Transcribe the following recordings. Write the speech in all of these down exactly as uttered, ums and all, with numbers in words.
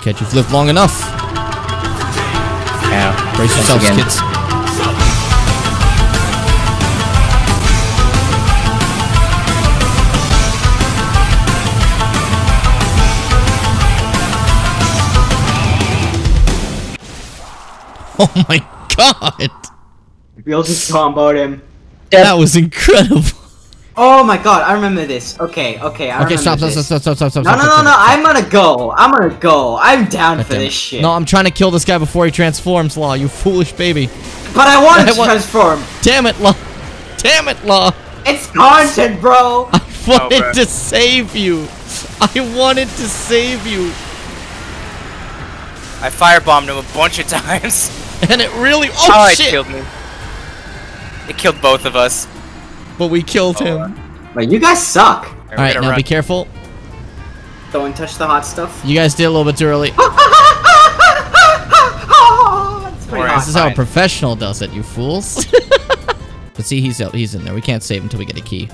Okay, you've lived long enough. Ow. Brace yourselves, again. kids. Oh my god! We all just comboed him. That was incredible. Oh my god, I remember this. Okay, okay, I okay, remember stop, this. Okay, stop, stop, stop, stop, stop, no, stop. No, no, stop, no, no, I'm gonna go. I'm gonna go. I'm down god for this shit. No, I'm trying to kill this guy before he transforms, Law, you foolish baby. But I wanted I to wa transform. Damn it, Law. Damn it, Law. It's content, bro. I wanted oh, to save you. I wanted to save you. I firebombed him a bunch of times. And it really- Oh, oh shit! It killed me. It killed both of us. But we killed oh, him. Wait, well, you guys suck. Alright, now run. Be careful. Don't touch the hot stuff. You guys did a little bit too early. oh, it's pretty hot. This is how a professional does it, you fools. But see, he's out. He's in there. We can't save until we get a key.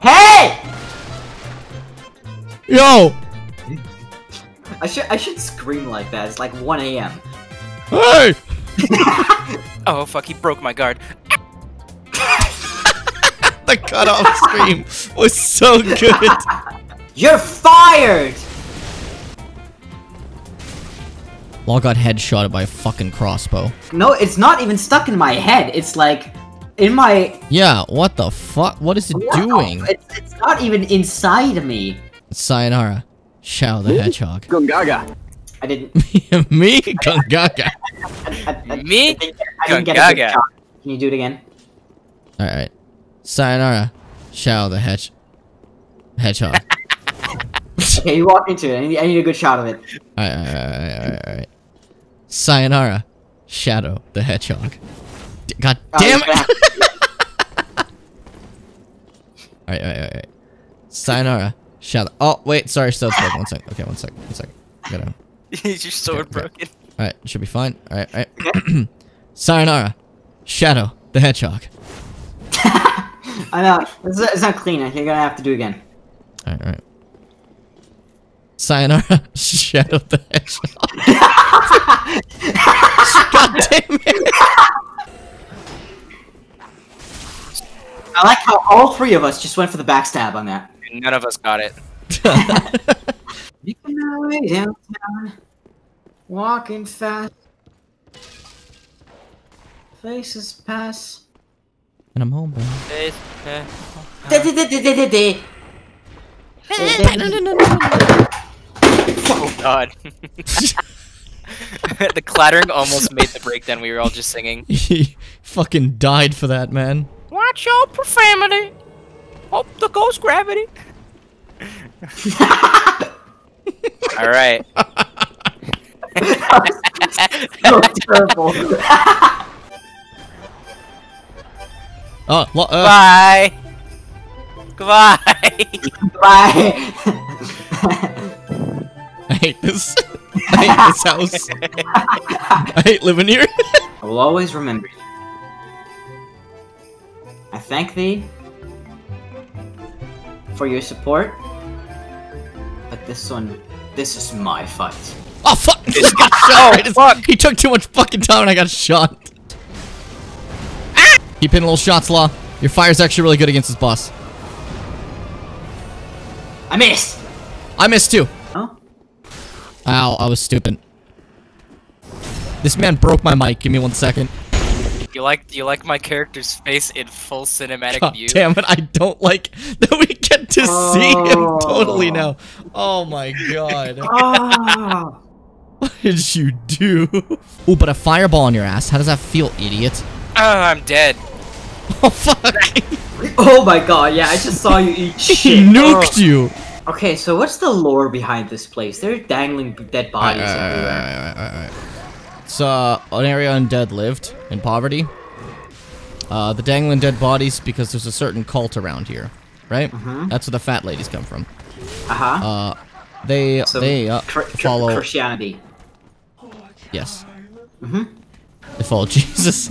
Hey! Yo! I should I should scream like that. It's like one A M Hey! Oh fuck! He broke my guard. The cutoff scream was so good. You're fired. Law got headshotted by a fucking crossbow. No, it's not even stuck in my head. It's like in my. Yeah. What the fuck? What is it wow, doing? It's, it's not even inside me. Sayonara. Shadow the Hedgehog. Gungaga. I didn't. Me? Gungaga. Me? Gungaga. Can you do it again? Alright. Sayonara. Shadow the hedge Hedgehog. Okay, you walk into it. I need, I need a good shot of it. Alright, alright, alright, alright. Right. Sayonara. Shadow the Hedgehog. D God oh, damn it! Alright, alright, alright. Right. Sayonara. Shadow. Oh, wait, sorry, still broken. One sec. Okay, one sec. One sec. Gotta. Is your sword okay, broken? Okay. Alright, should be fine. Alright, alright. Sayonara. Shadow the Hedgehog. I know. It's, it's not clean. You're gonna have to do it again. Alright, alright. Sayonara. Shadow the Hedgehog. God damn it! I like how all three of us just went for the backstab on that. None of us got it. Making my way downtown, walking fast, places pass, and I'm home, bro. Oh god! The clattering almost made the breakdown. We were all just singing. He fucking died for that, man. Watch your profanity. Oh, the ghost gravity! Alright. So terrible. Oh, uh. Bye! Goodbye! Goodbye! I hate this. I hate this house. I hate living here. I will always remember you. I thank thee for your support, but this one, this is my fight. Oh fuck! This got shot. Right? Fuck. He took too much fucking time, and I got shot. Ah! Keep hitting little shots, Law. Your fire's actually really good against this boss. I missed. I missed too. Huh? Ow! I was stupid. This man broke my mic. Give me one second. You like you like my character's face in full cinematic God view? Damn it! I don't like that we get to oh. see him totally now. Oh my god! Oh. What did you do? Ooh, but a fireball on your ass. How does that feel, idiot? Oh, I'm dead. Oh fuck! Oh my god! Yeah, I just saw you eat shit. He nuked oh. you. Okay, so what's the lore behind this place? They're dangling dead bodies all right, everywhere. All right, all right, all right, all right. It's uh, an area undead lived in poverty. Uh, the dangling dead bodies because there's a certain cult around here, right? Mm-hmm. That's where the fat ladies come from. Uh-huh. Uh, they so they uh, follow Christianity. Yes. Mm-hmm. They follow Jesus.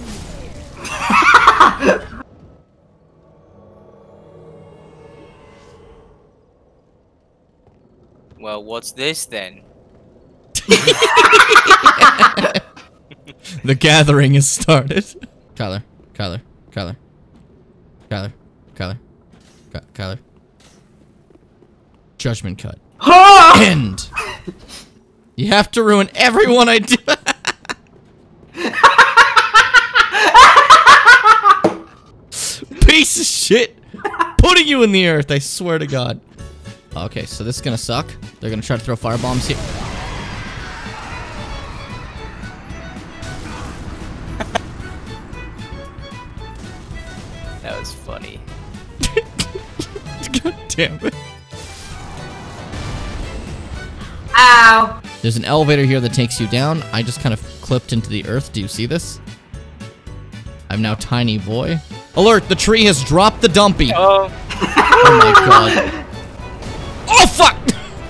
Well, what's this then? The gathering has started. Kyler, Kyler, Kyler, Kyler, Kyler, Kyler. Judgment cut. End. You have to ruin everyone I do. Piece of shit. Putting you in the earth, I swear to God. Okay, so this is gonna suck. They're gonna try to throw firebombs here. That was funny. God damn it. Ow! There's an elevator here that takes you down. I just kind of clipped into the earth. Do you see this? I'm now tiny boy. Alert! The tree has dropped the dumpy! Oh, oh my God. Oh, fuck!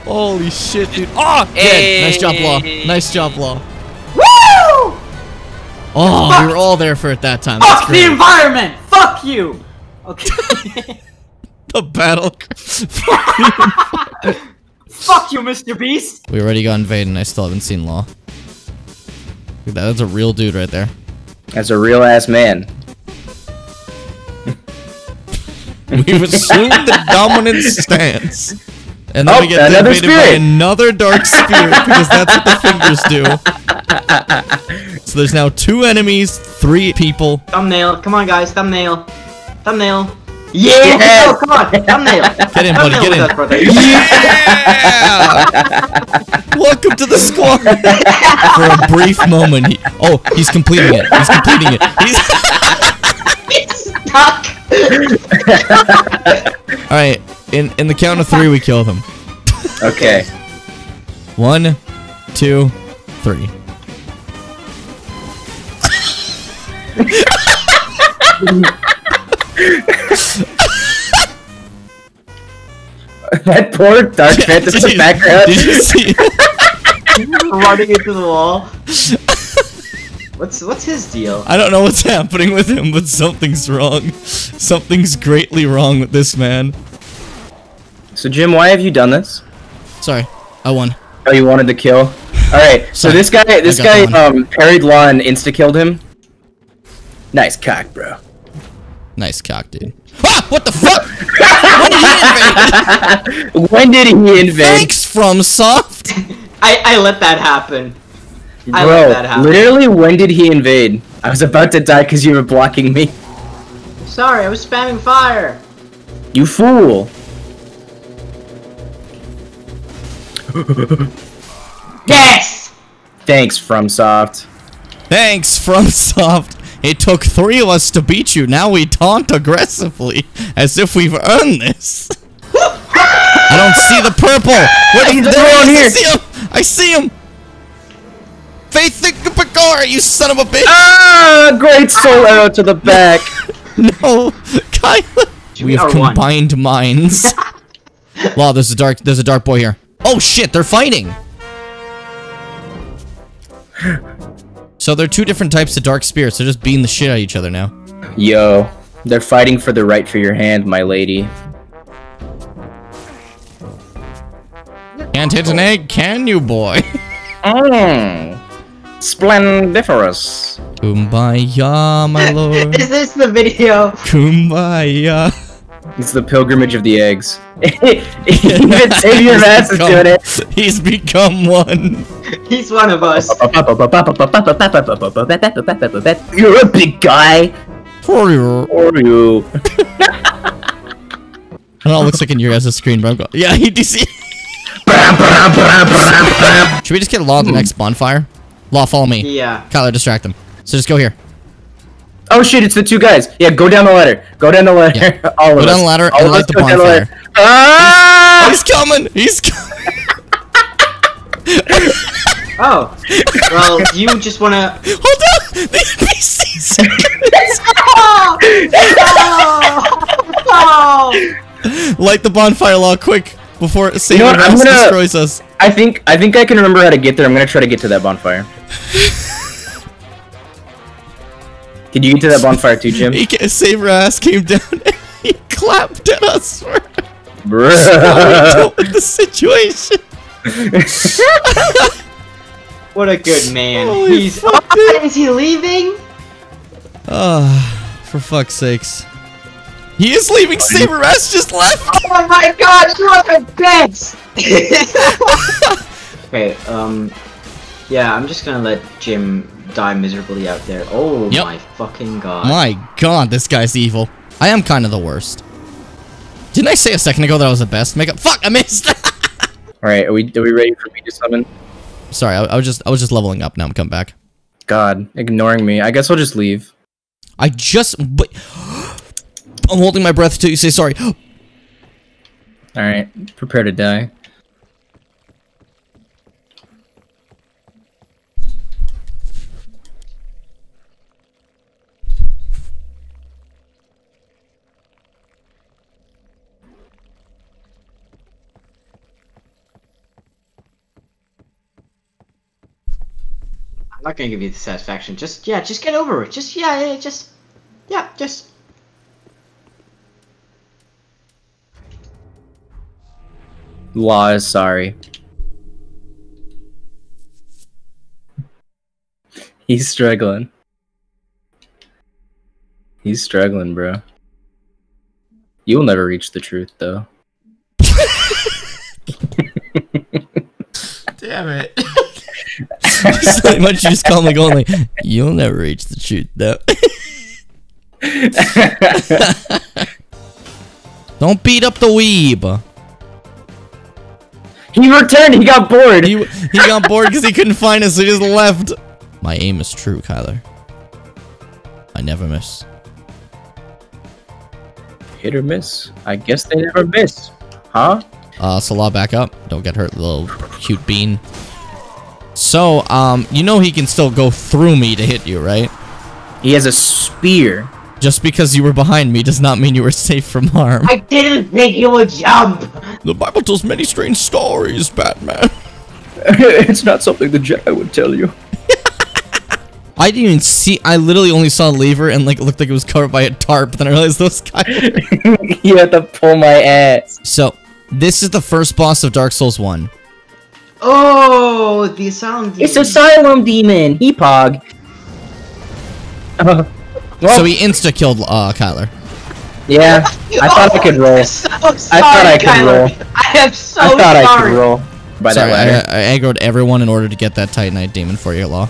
Holy shit, dude. Oh, hey. Dead. Nice job, Law. Nice job, Law. Woo! Oh, fuck. We were all there for it that time. That's fuck great. The environment! Fuck you! Okay. The battle. Fuck you, Mister Beast! We already got invaded and I still haven't seen Law. Look at that. That's a real dude right there. That's a real-ass man. We've assumed the dominant stance. And then oh, we get invaded by another dark spirit because that's what the fingers do. So there's now two enemies, three people. Thumbnail. Come on, guys. Thumbnail. Thumbnail. Yeah! Yes. Oh, come on. Thumbnail. Get in, buddy. Get in. Brother. Yeah! Welcome to the squad. For a brief moment. He oh, he's completing it. He's completing it. He's stuck. Alright, in, in the count of three, we kill them. Okay. One, two, three. That poor dark phantom in the background. Did you see it? Running into the wall. What's what's his deal? I don't know what's happening with him, but something's wrong. Something's greatly wrong with this man. So Jim, why have you done this? Sorry, I won. Oh, you wanted to kill? Alright, so this guy this guy um parried Law and insta-killed him. Nice cock, bro. Nice cock, dude. Ah! What the fuck? When did he invade? When did he invade? Thanks, FromSoft! I, I let that happen. I Bro, that happen. Literally, when did he invade? I was about to die because you were blocking me. Sorry, I was spamming fire. You fool. Yes! Thanks, FromSoft. Thanks, FromSoft. It took three of us to beat you. Now we taunt aggressively, as if we've earned this. I don't see the purple. What is going on here? I see him. I see him. Faith Picard, you son of a bitch! Ah, great solo to the back. No, Kyler. We have combined one. minds. Wow, there's a dark, there's a dark boy here. Oh shit, they're fighting. So they're two different types of dark spirits. They're just beating the shit out of each other now. Yo, they're fighting for the right for your hand, my lady. Can't hit an egg, can you, boy? Mm. Splendiferous. Kumbaya, my lord. Is this the video? Kumbaya. It's the pilgrimage of the eggs. Even Savior Mass is doing it. He's become one. He's one of us. You're a big guy. For you. For you. I don't know, it looks like in your guys' screen, but I'm going. Yeah, he D C. Should we just get Law to the next bonfire? Law, follow me. Yeah. Kyler, distract them. So just go here. Oh shit, it's the two guys. Yeah, go down the ladder. Go down the ladder. Yeah. All go of down us. the ladder All and light the bonfire. The ah! He's, he's coming! He's coming! Oh. Well, you just wanna... Hold on! The N P Cs! Oh! Oh! Oh! Light the bonfire, Law, quick! Before Savior you know Mass gonna, destroys us. I think I think I can remember how to get there. I'm gonna try to get to that bonfire. Did you get to that bonfire too, Jim? He can't, Savior Mass came down and he clapped at us for Bruh. Sorry, dealt with the situation. What a good man. Holy He's. Oh, is he leaving? Ah, uh, for fuck's sakes. He is leaving. Saber S just left. Oh my God, you are the best. Okay, um, yeah, I'm just gonna let Jim die miserably out there. Oh yep. My fucking God. My God, this guy's evil. I am kind of the worst. Didn't I say a second ago that I was the best? Make up. Fuck, I missed. All right, are we are we ready for me to summon? Sorry, I, I was just I was just leveling up. Now I'm coming back. God, ignoring me. I guess I'll just leave. I just. But, I'm holding my breath till you say sorry. Alright, prepare to die. I'm not gonna give you the satisfaction. Just, yeah, just get over it. Just, yeah, yeah, just, yeah, just. Law is sorry. He's struggling. He's struggling, bro. You'll never reach the truth, though. Damn it. It's like, why don't you just calmly go on, like, you'll never reach the truth, though. Don't beat up the weeb. He returned. He got bored. He, he got bored because he couldn't find us. So he just left. My aim is true, Kyler. I never miss. Hit or miss? I guess they never miss, huh? Uh, Salah, back up. Don't get hurt, little cute bean. So, um, you know he can still go through me to hit you, right? He has a spear. Just because you were behind me does not mean you were safe from harm. I didn't think you would jump! The Bible tells many strange stories, Batman. It's not something the Jedi would tell you. I didn't even see- I literally only saw a lever and like it looked like it was covered by a tarp, then I realized those guys- You had to pull my ass. So, this is the first boss of Dark Souls one. Oh, the Asylum Demon. It's Asylum Demon! He-pog. Uh Well, so he insta-killed uh, Kyler. Yeah, I thought oh, I could roll. So sorry, I thought I could Kyler. roll. I am so sorry. I thought sorry. I could roll. By sorry, that I, I aggroed everyone in order to get that Titanite Demon for your Law.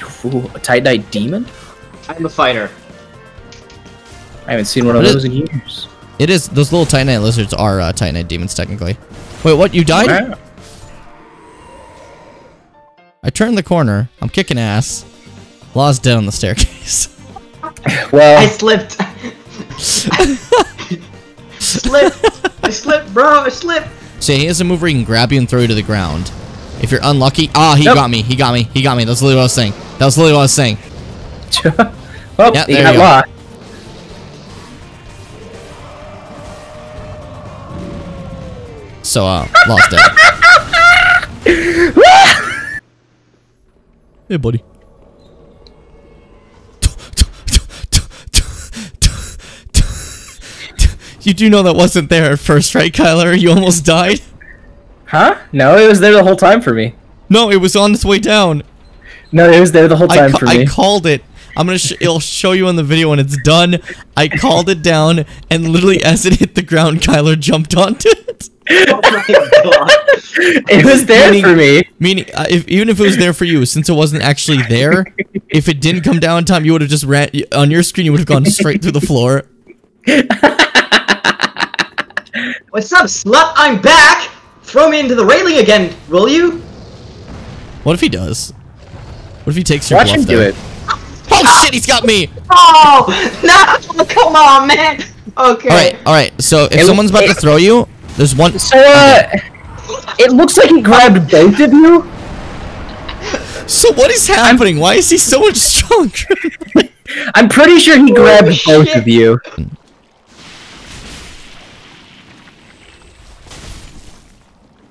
You fool. A Titanite Demon? I'm a fighter. I haven't seen one of those in years. It is. Those little Titanite lizards are uh, Titanite Demons, technically. Wait, what? You died? Wow. I turned the corner. I'm kicking ass. Law's dead on the staircase. Well, I slipped. Slipped. I slipped, bro. I slipped. So he has a move where he can grab you and throw you to the ground. If you're unlucky, ah, oh, he nope. got me. He got me. He got me. That's literally what I was saying. That was literally what I was saying. Oh, yeah, he there got you Law. Go. So, uh, Law's dead. Hey, buddy. You do know that wasn't there at first, right, Kyler? You almost died? Huh? No, it was there the whole time for me. No, it was on its way down. No, it was there the whole time for me. I called it. I'm gonna. Sh it'll show you on the video when it's done. I called it down, and literally as it hit the ground, Kyler jumped onto it. Oh my God. It was there meaning, for me. Meaning, uh, if, even if it was there for you, since it wasn't actually there, if it didn't come down in time, you would have just ran on your screen. You would have gone straight through the floor. What's up, slut? I'm back! Throw me into the railing again, will you? What if he does? What if he takes your Watch bluff him do it. Oh ah! Shit, he's got me! Oh! No! Come on, man! Okay. Alright, alright, so if it someone's about it, to throw you, there's one- So, uh, okay. It looks like he grabbed both of you? So what is happening? I'm Why is he so much stronger? I'm pretty sure he grabbed oh, both shit. of you.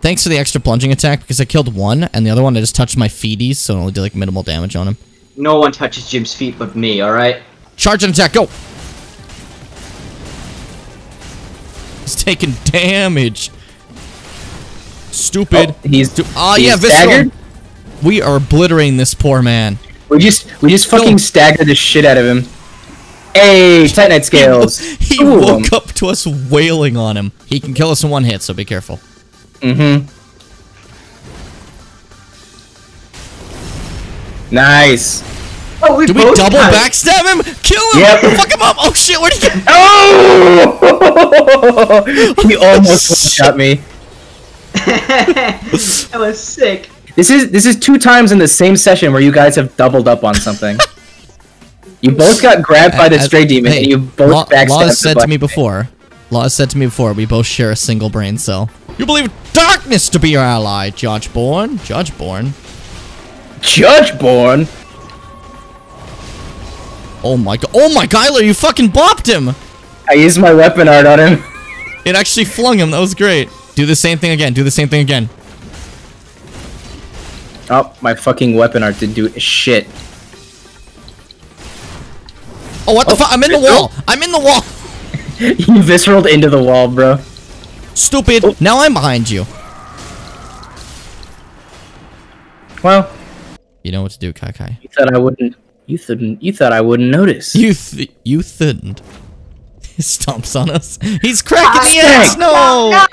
Thanks for the extra plunging attack, because I killed one, and the other one I just touched my feeties, so I only did like minimal damage on him. No one touches Jim's feet but me, alright? Charge and attack, go! He's taking damage. Stupid. Oh, he's- Ah, oh, yeah, Visceral! we are obliterating this poor man. We just we just fucking staggered the shit out of him. Hey, Titanite scales. He Ooh. woke up to us wailing on him. He can kill us in one hit, so be careful. Mm-hmm. Nice. Oh, we Do we double died. backstab him? Kill him! Yep. Fuck him up! Oh shit, where'd he get? Oh! He almost shot me. That was sick. This is this is two times in the same session where you guys have doubled up on something. You both got grabbed by the Stray as, Demon, hey, and you both backstabbed. Law has said to me before. Law has said to me before. We both share a single brain cell. You believe darkness to be your ally, Judge Bourne. Judge Bourne. Judge Bourne. Oh my god! Oh my god, Kyler, you fucking bopped him! I used my weapon art on him. It actually flung him. That was great. Do the same thing again. Do the same thing again. Oh, my fucking weapon art didn't do shit. Oh, what the oh, fuck? I'm in the wall! I'm in the wall! You visceraled into the wall, bro. Stupid! Oh. Now I'm behind you. Well... You know what to do, Kai Kai. You thought I wouldn't... You thouldn't... You thought I wouldn't notice. You th... You thouldn't. He stomps on us. He's cracking I the eggs! No! No!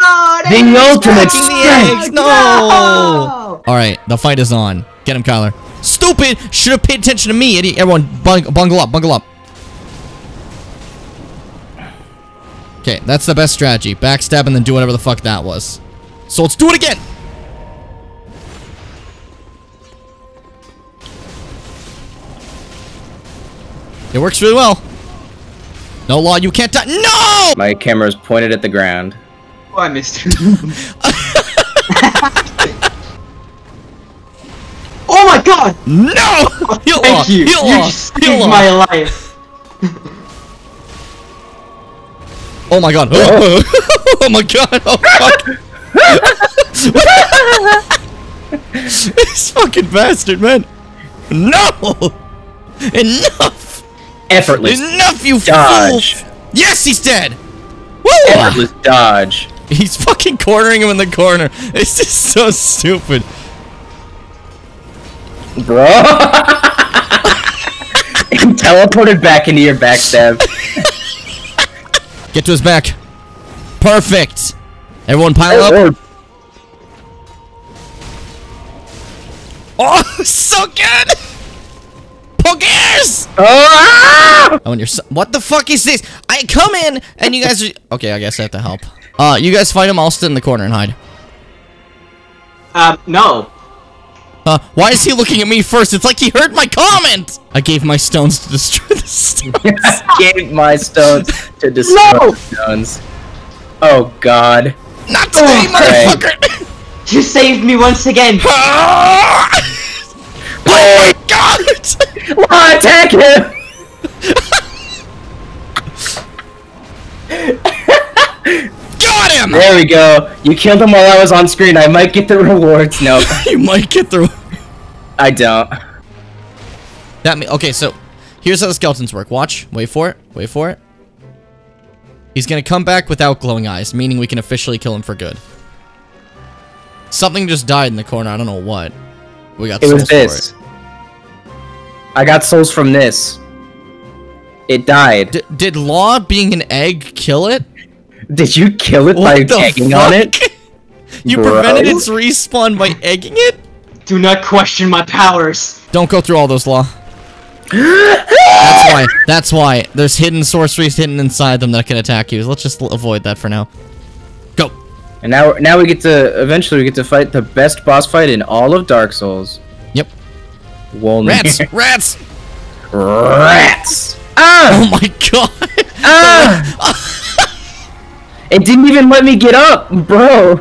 The ultimate the eggs! No! no! Alright, the fight is on. Get him, Kyler. Stupid! Should've paid attention to me, idiot! Everyone, bung bungle up, bungle up. Okay, that's the best strategy. Backstab and then do whatever the fuck that was. So let's do it again! It works really well. No, Law, you can't die. No! My camera's pointed at the ground. Oh, I missed you. Oh my god! No! Heal Thank Law. you! Heal you Law. just saved Heal my Law. life. Oh my god. Oh, oh. Oh my god. Oh fuck. This fucking bastard, man. No! Enough! Effortless. Enough, you dodge. fool! Yes, he's dead! Woo! Effortless dodge. He's fucking cornering him in the corner. It's just so stupid. Bro! He teleported back into your backstab. Get to his back. Perfect. Everyone pile oh, up. Oh, so good. Pokers! Oh, ah! oh and you're so what the fuck is this? I come in and you guys are okay, I guess I have to help. Uh, you guys fight him, I'll sit in the corner and hide. Um, no. Uh, why is he looking at me first? It's like he heard my comment! I gave my stones to destroy the stones. I gave my stones to destroy no! the stones. Oh god. Not today, oh, motherfucker! You saved me once again! Oh my god! Law, attack him! Got him! There we go. You killed him while I was on screen. I might get the rewards. Nope. You might get the I don't. That me okay, so here's how the skeletons work. Watch. Wait for it. Wait for it. He's gonna come back without glowing eyes, meaning we can officially kill him for good. Something just died in the corner, I don't know what. We got it souls was this. for it. I got souls from this. It died. D did Law being an egg kill it? Did you kill it what by egging fuck? on it? You Bro. prevented its respawn by egging it? Do not question my powers. Don't go through all those, Law. That's why. That's why. There's hidden sorceries hidden inside them that can attack you. Let's just avoid that for now. Go. And now, now we get to eventually we get to fight the best boss fight in all of Dark Souls. Yep. Wolnir. Rats. Rats. Rats. Ah! Oh my god. Ah! It didn't even let me get up, bro.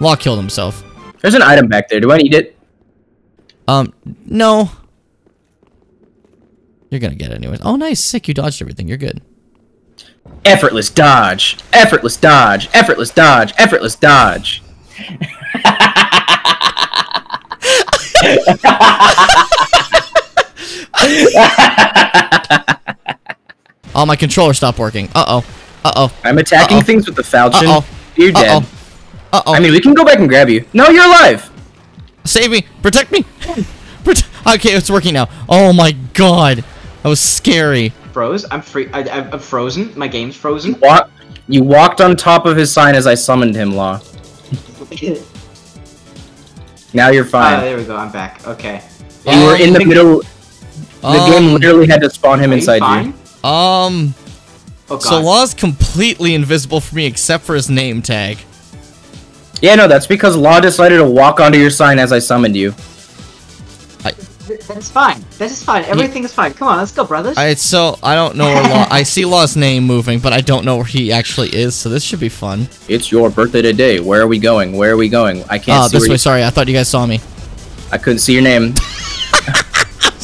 Law killed himself. There's an item back there. Do I need it? Um, no. You're gonna get it anyways. Oh, nice. Sick. You dodged everything. You're good. Effortless dodge. Effortless dodge. Effortless dodge. Effortless dodge. Oh, my controller stopped working. Uh-oh. Uh-oh. I'm attacking uh -oh. things with the falchion. Uh-oh. You're uh -oh. dead. Uh-oh. I mean, we can go back and grab you. No, you're alive! Save me! Protect me! Prote okay, it's working now. Oh my god. That was scary. Froze? I'm free. I, I'm frozen. My game's frozen. You, walk you walked on top of his sign as I summoned him, Law. Now you're fine. Oh, there we go. I'm back. Okay. You um, were in the middle. Um, the game literally had to spawn him inside you. you. Um... Oh, so Law's completely invisible for me except for his name tag. Yeah, no, that's because Law decided to walk onto your sign as I summoned you. I... That's fine. That is fine. Everything he... is fine. Come on, let's go, brothers. Alright, so I don't know where Law... I see Law's name moving, but I don't know where he actually is, so this should be fun. It's your birthday today. Where are we going? Where are we going? I can't uh, see this way. You... Sorry, I thought you guys saw me. I couldn't see your name.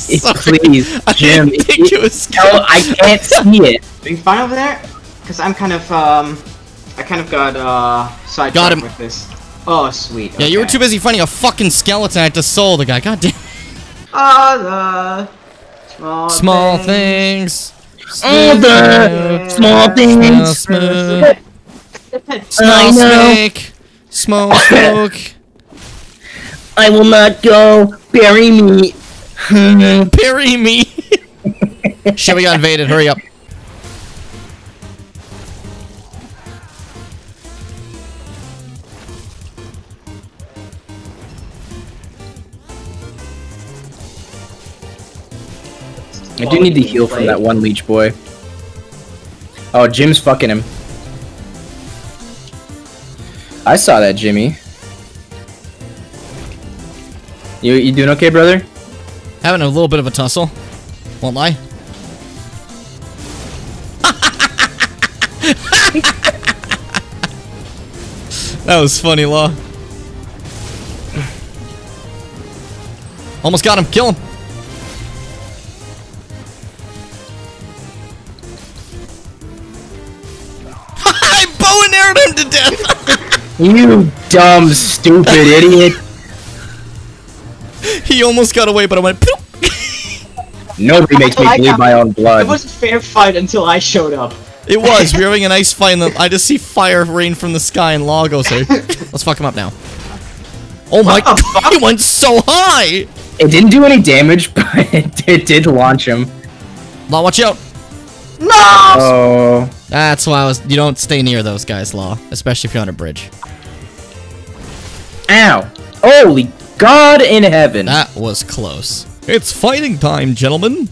Sorry. Please, Jim. I think it was no, I can't see it. Are you fine over there? Because I'm kind of, um, I kind of got, uh, sidetracked with this. Oh, sweet. Okay. Yeah, you were too busy finding a fucking skeleton. I had to soul the guy. God damn. All the small, small things. things. All the small things. Small smoke. Small snake. Small smoke. I will not go. Bury me. Bury me! Shit, we got invaded, hurry up. I do need to heal from that one leech boy. Oh, Jim's fucking him. I saw that, Jimmy. You, you doing okay, brother? Having a little bit of a tussle, won't lie. That was funny, Law. Almost got him. Kill him. I bow and arrowed him to death. You dumb, stupid idiot. He almost got away, but I went. Nobody makes me bleed my own blood. It was a fair fight until I showed up. It was. We were having a nice fight, and I just see fire rain from the sky, and Law goes there. Let's fuck him up now. Oh my god, he went so high! It didn't do any damage, but it, it did launch him. Law, watch out! No! Oh. That's why I was. You don't stay near those guys, Law. Especially if you're on a bridge. Ow! Holy God in heaven! That was close. It's fighting time, gentlemen.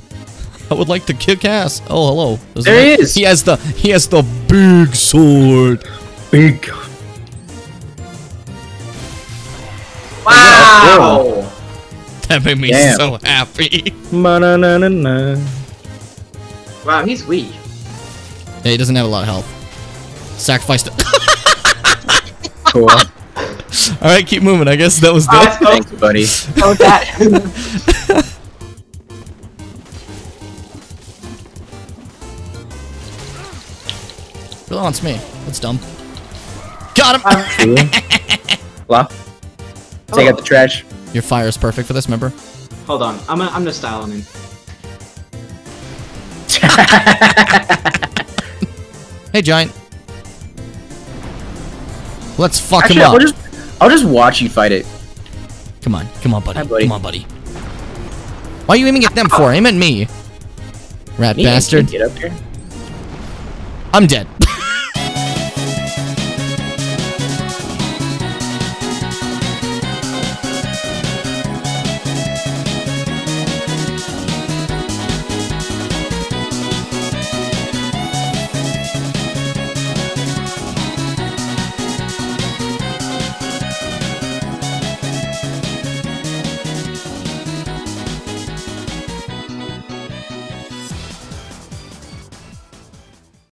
I would like to kick ass. Oh, hello. There's there he is. He has the he has the big sword. Big. Wow! That made me Damn. so happy. Ma-na-na-na-na. Wow, he's weak. Yeah, he doesn't have a lot of health. Sacrificed it. Cool. All right, keep moving. I guess that was that. Uh, Thanks, buddy. Oh, that. Really wants me. That's dumb. Got him. Uh, Blah. Take oh. out the trash. Your fire is perfect for this. Remember? Hold on. I'm gonna, I'm gonna style him in. Hey, giant. Let's fuck Actually, him up. We'll just I'll just watch you fight it. Come on, come on, buddy. Hi, buddy. Come on, buddy. Why are you aiming at them for? Aim at me. Rat me bastard. Get up here. I'm dead.